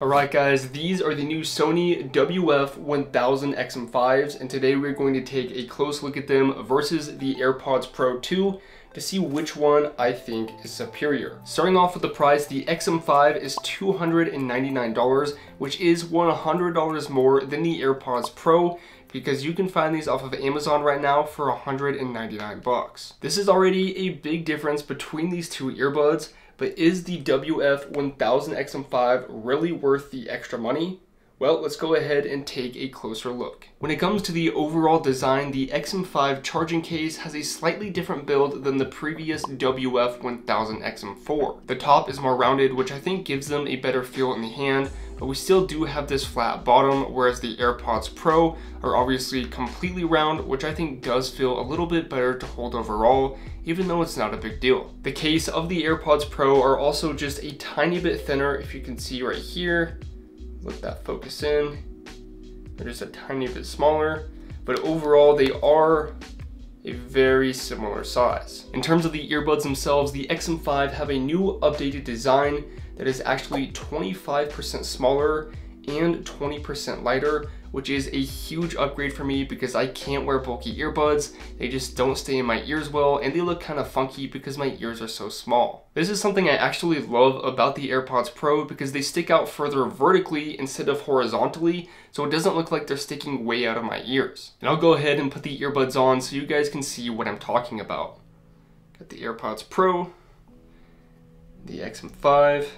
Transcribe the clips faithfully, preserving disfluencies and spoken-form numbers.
Alright guys, these are the new Sony W F one thousand X M fives, and today we're going to take a close look at them versus the AirPods Pro two to see which one I think is superior. Starting off with the price, the X M five is two hundred ninety-nine dollars, which is one hundred dollars more than the AirPods Pro, because you can find these off of Amazon right now for one hundred ninety-nine bucks. This is already a big difference between these two earbuds, but is the W F one thousand X M five really worth the extra money? Well, let's go ahead and take a closer look. When it comes to the overall design, the X M five charging case has a slightly different build than the previous W F one thousand X M four. The top is more rounded, which I think gives them a better feel in the hand, but we still do have this flat bottom, whereas the AirPods Pro are obviously completely round, which I think does feel a little bit better to hold overall, even though it's not a big deal. The case of the AirPods Pro are also just a tiny bit thinner, if you can see right here. Let that focus in. They're just a tiny bit smaller, but overall they are a very similar size. In terms of the earbuds themselves, the X M five have a new updated design that is actually twenty-five percent smaller and twenty percent lighter, which is a huge upgrade for me because I can't wear bulky earbuds. They just don't stay in my ears well, and they look kind of funky because my ears are so small. This is something I actually love about the AirPods Pro because they stick out further vertically instead of horizontally, so it doesn't look like they're sticking way out of my ears. And I'll go ahead and put the earbuds on so you guys can see what I'm talking about. Got the AirPods Pro, the X M five.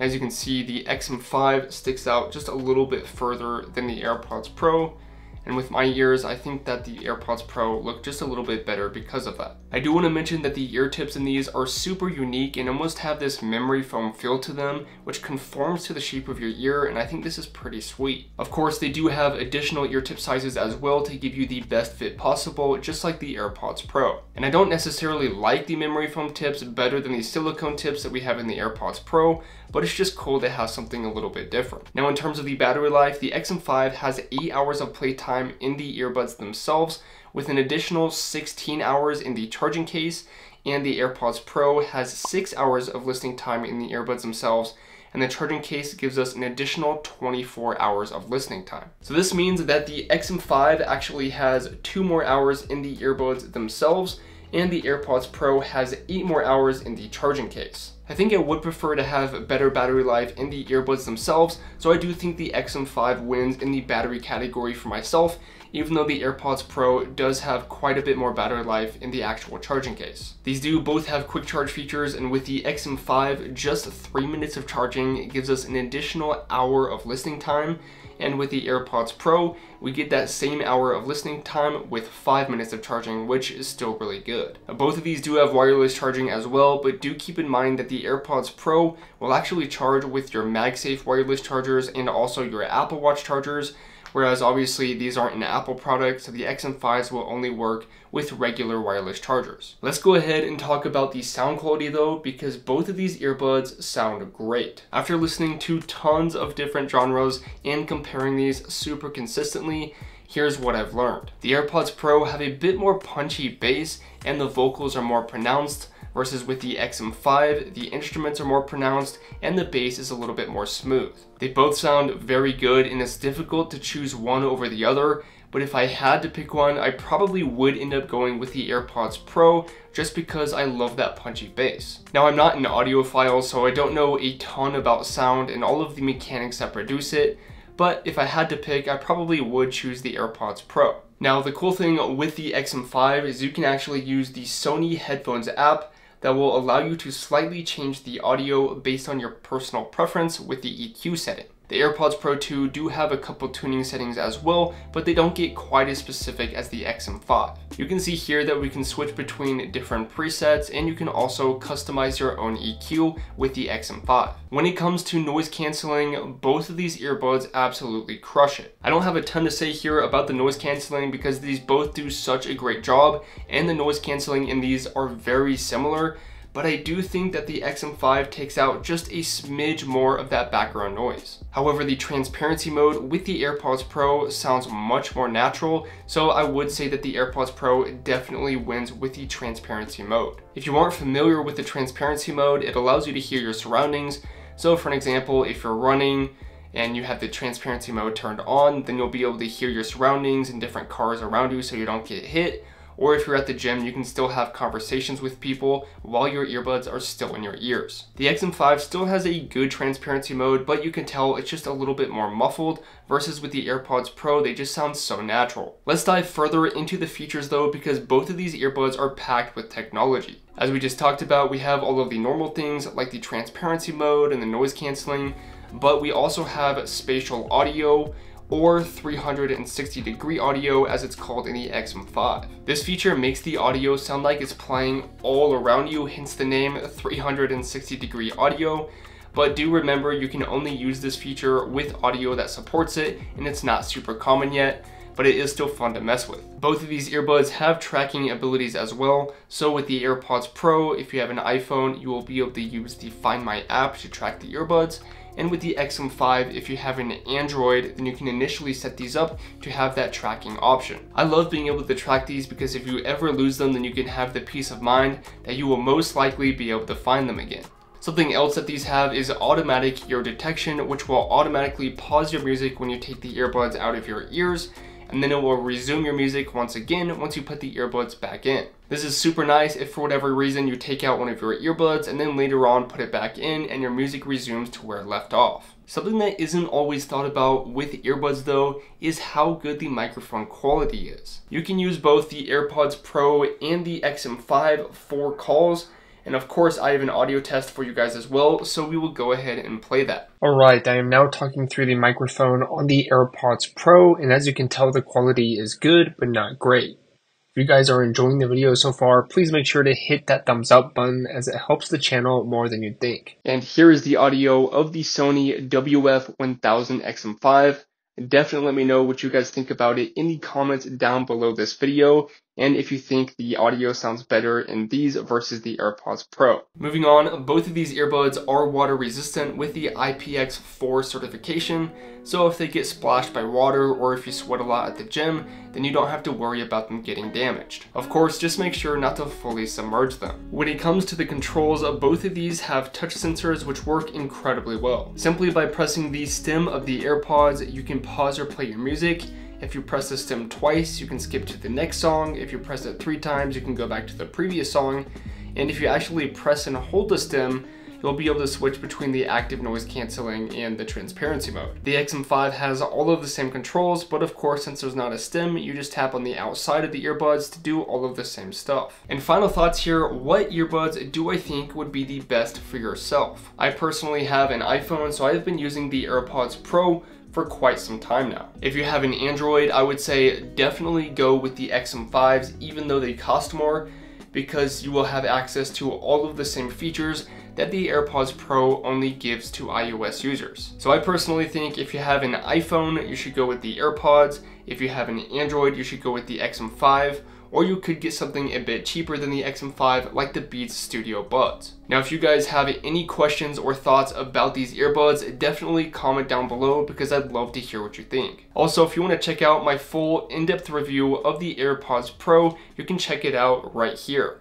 As you can see, the X M five sticks out just a little bit further than the AirPods Pro. And with my ears, I think that the AirPods Pro look just a little bit better because of that. I do want to mention that the ear tips in these are super unique and almost have this memory foam feel to them, which conforms to the shape of your ear, and I think this is pretty sweet. Of course, they do have additional ear tip sizes as well to give you the best fit possible, just like the AirPods Pro. And I don't necessarily like the memory foam tips better than the silicone tips that we have in the AirPods Pro, but it's just cool to have something a little bit different. Now, in terms of the battery life, the X M five has eight hours of playtime in the earbuds themselves, with an additional sixteen hours in the charging case, and the AirPods Pro has six hours of listening time in the earbuds themselves, and the charging case gives us an additional twenty-four hours of listening time. So this means that the X M five actually has two more hours in the earbuds themselves, and the AirPods Pro has eight more hours in the charging case. I think I would prefer to have better battery life in the earbuds themselves, so I do think the X M five wins in the battery category for myself, even though the AirPods Pro does have quite a bit more battery life in the actual charging case. These do both have quick charge features, and with the X M five, just three minutes of charging, it gives us an additional hour of listening time, and with the AirPods Pro, we get that same hour of listening time with five minutes of charging, which is still really good. Both of these do have wireless charging as well, but do keep in mind that the The AirPods Pro will actually charge with your MagSafe wireless chargers and also your Apple Watch chargers, whereas obviously these aren't an Apple product, so the X M fives will only work with regular wireless chargers. Let's go ahead and talk about the sound quality though, because both of these earbuds sound great. After listening to tons of different genres and comparing these super consistently, here's what I've learned. The AirPods Pro have a bit more punchy bass and the vocals are more pronounced, versus with the X M five, the instruments are more pronounced and the bass is a little bit more smooth. They both sound very good and it's difficult to choose one over the other, but if I had to pick one, I probably would end up going with the AirPods Pro just because I love that punchy bass. Now, I'm not an audiophile, so I don't know a ton about sound and all of the mechanics that produce it, but if I had to pick, I probably would choose the AirPods Pro. Now, the cool thing with the X M five is you can actually use the Sony Headphones app that will allow you to slightly change the audio based on your personal preference with the E Q setting. The AirPods Pro two do have a couple tuning settings as well, but they don't get quite as specific as the X M five. You can see here that we can switch between different presets, and you can also customize your own E Q with the X M five. When it comes to noise canceling, both of these earbuds absolutely crush it. I don't have a ton to say here about the noise canceling because these both do such a great job, and the noise canceling in these are very similar, but I do think that the X M five takes out just a smidge more of that background noise. However, the transparency mode with the AirPods Pro sounds much more natural, so I would say that the AirPods Pro definitely wins with the transparency mode. If you aren't familiar with the transparency mode, it allows you to hear your surroundings, So for an example, if you're running and you have the transparency mode turned on, then you'll be able to hear your surroundings and different cars around you so you don't get hit. Or if you're at the gym, you can still have conversations with people while your earbuds are still in your ears. The X M five still has a good transparency mode, but you can tell it's just a little bit more muffled versus with the AirPods Pro, they just sound so natural. Let's dive further into the features though, because both of these earbuds are packed with technology. As we just talked about, we have all of the normal things like the transparency mode and the noise canceling, but we also have spatial audio, or three hundred sixty degree audio as it's called in the X M five. This feature makes the audio sound like it's playing all around you, hence the name three hundred sixty degree audio. But do remember, you can only use this feature with audio that supports it, and it's not super common yet, but it is still fun to mess with. Both of these earbuds have tracking abilities as well. So with the AirPods Pro, if you have an iPhone, you will be able to use the Find My app to track the earbuds. And with the X M five, if you have an Android, then you can initially set these up to have that tracking option. I love being able to track these because if you ever lose them, then you can have the peace of mind that you will most likely be able to find them again. Something else that these have is automatic ear detection, which will automatically pause your music when you take the earbuds out of your ears, and then it will resume your music once again once you put the earbuds back in. This is super nice if for whatever reason you take out one of your earbuds and then later on put it back in and your music resumes to where it left off. Something that isn't always thought about with earbuds though is how good the microphone quality is. You can use both the AirPods Pro and the X M five for calls. And of course, I have an audio test for you guys as well, so we will go ahead and play that. All right, I am now talking through the microphone on the AirPods Pro, and as you can tell, the quality is good, but not great. If you guys are enjoying the video so far, please make sure to hit that thumbs up button as it helps the channel more than you'd think. And here is the audio of the Sony W F one thousand X M five. Definitely let me know what you guys think about it in the comments down below this video, and if you think the audio sounds better in these versus the AirPods Pro. Moving on, both of these earbuds are water resistant with the I P X four certification, so if they get splashed by water or if you sweat a lot at the gym, then you don't have to worry about them getting damaged. Of course, just make sure not to fully submerge them. When it comes to the controls, both of these have touch sensors which work incredibly well. Simply by pressing the stem of the AirPods, you can pause or play your music. If you press the stem twice, you can skip to the next song. If you press it three times, you can go back to the previous song. And if you actually press and hold the stem, you'll be able to switch between the active noise canceling and the transparency mode. The X M five has all of the same controls, but of course, since there's not a stem, you just tap on the outside of the earbuds to do all of the same stuff. And final thoughts here, what earbuds do I think would be the best for yourself? I personally have an iPhone, so I've been using the AirPods Pro for quite some time now. If you have an Android, I would say definitely go with the X M fives, even though they cost more, because you will have access to all of the same features that the AirPods Pro only gives to iOS users. So I personally think if you have an iPhone, you should go with the AirPods. If you have an Android, you should go with the X M five, or you could get something a bit cheaper than the X M five, like the Beats Studio Buds. Now, if you guys have any questions or thoughts about these earbuds, definitely comment down below because I'd love to hear what you think. Also, if you want to check out my full in-depth review of the AirPods Pro, you can check it out right here.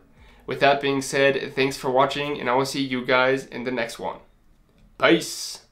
With that being said, thanks for watching, and I will see you guys in the next one. Peace!